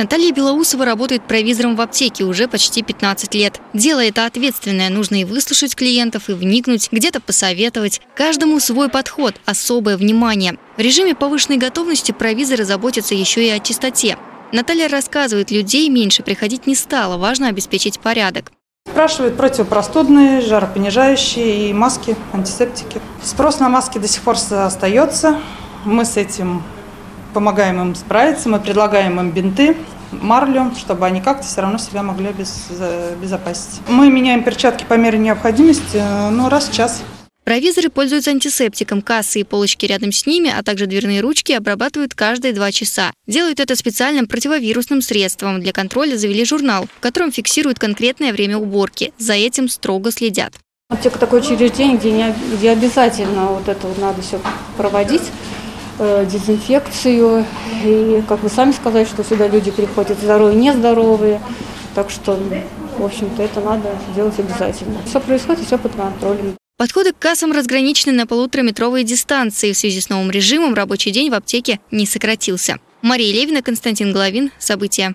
Наталья Белоусова работает провизором в аптеке уже почти 15 лет. Дело это ответственное, нужно и выслушать клиентов, и вникнуть, где-то посоветовать. Каждому свой подход, особое внимание. В режиме повышенной готовности провизоры заботятся еще и о чистоте. Наталья рассказывает, людей меньше приходить не стало, важно обеспечить порядок. Спрашивают противопростудные, жаропонижающие и маски, антисептики. Спрос на маски до сих пор остается, мы с этим помогаем им справиться, мы предлагаем им бинты, марлю, чтобы они как-то все равно себя могли обезопасить. Мы меняем перчатки по мере необходимости, раз в час. Провизоры пользуются антисептиком, кассы и полочки рядом с ними, а также дверные ручки обрабатывают каждые 2 часа. Делают это специальным противовирусным средством. Для контроля завели журнал, в котором фиксируют конкретное время уборки. За этим строго следят. Аптека такое учреждение, где обязательно надо все проводить. Дезинфекцию. И, как вы сами сказали, что сюда люди приходят здоровые, нездоровые. Так что, в общем-то, это надо делать обязательно. Все происходит, все под контролем. Подходы к кассам разграничены на полутораметровые дистанции. В связи с новым режимом рабочий день в аптеке не сократился. Мария Левина, Константин Головин. События.